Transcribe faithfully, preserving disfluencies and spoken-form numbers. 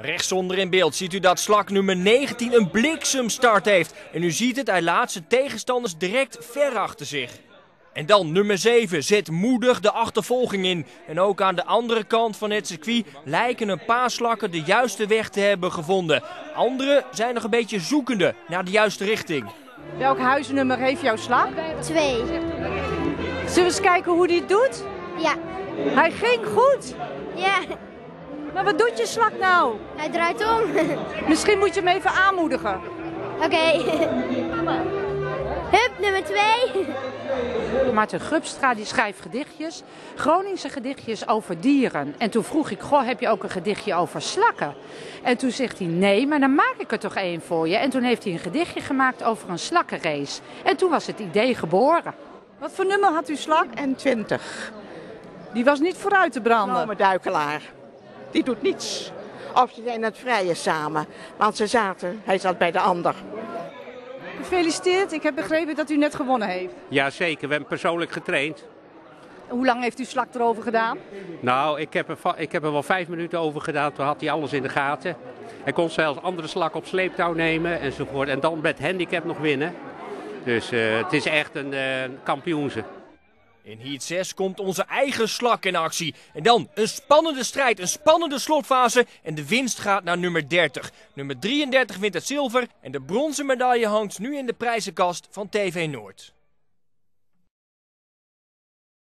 Rechtsonder in beeld ziet u dat slak nummer negentien een bliksemstart heeft. En u ziet het, hij laat zijn tegenstanders direct ver achter zich. En dan nummer zeven zet moedig de achtervolging in. En ook aan de andere kant van het circuit lijken een paar slakken de juiste weg te hebben gevonden. Anderen zijn nog een beetje zoekende naar de juiste richting. Welk huisnummer heeft jouw slak? Twee. Zullen we eens kijken hoe die het doet? Ja. Hij ging goed. Ja. Maar wat doet je slak nou? Hij draait om. Misschien moet je hem even aanmoedigen. Oké. Okay. Hup, nummer twee. Maarten Grubstra die schrijft gedichtjes, Groningse gedichtjes over dieren. En toen vroeg ik, goh, heb je ook een gedichtje over slakken? En toen zegt hij, nee, maar dan maak ik er toch één voor je. En toen heeft hij een gedichtje gemaakt over een slakkenrace. En toen was het idee geboren. Wat voor nummer had uw slak? En twintig. Die was niet vooruit te branden. Vrome duikelaar. Die doet niets. Of ze zijn aan het vrijen samen. Want ze zaten, hij zat bij de ander. Gefeliciteerd, ik heb begrepen dat u net gewonnen heeft. Jazeker, we hebben persoonlijk getraind. Hoe lang heeft u slak erover gedaan? Nou, ik heb, er, ik heb er wel vijf minuten over gedaan, toen had hij alles in de gaten. Hij kon zelfs andere slak op sleeptouw nemen enzovoort. En dan met handicap nog winnen. Dus uh, het is echt een uh, kampioense. In heat zes komt onze eigen slak in actie. En dan een spannende strijd, een spannende slotfase. En de winst gaat naar nummer dertig. Nummer drieëndertig wint het zilver. En de bronzen medaille hangt nu in de prijzenkast van T V Noord.